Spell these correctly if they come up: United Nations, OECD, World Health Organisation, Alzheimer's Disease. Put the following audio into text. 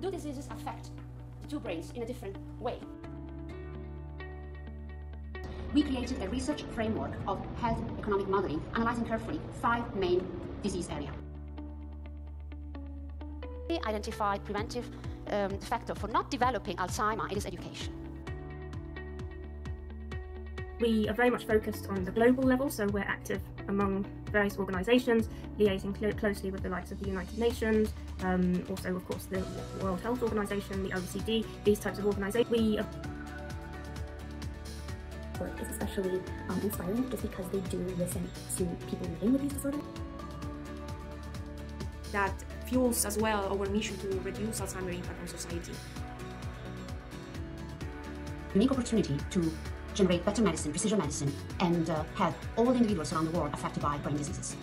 do diseases affect the two brains in a different way? We created a research framework of health economic modeling, analyzing carefully 5 main disease areas. We identified preventive factor for not developing Alzheimer's, it is education. We are very much focused on the global level, so we're active among various organisations, liaising closely with the likes of the United Nations, also of course the World Health Organisation, the OECD, these types of organisations. Work is especially inspiring just because they do listen to people living with these disorders. That fuels as well our mission to reduce Alzheimer's impact on society. Unique opportunity to generate better medicine, precision medicine, and help all the individuals around the world affected by brain diseases.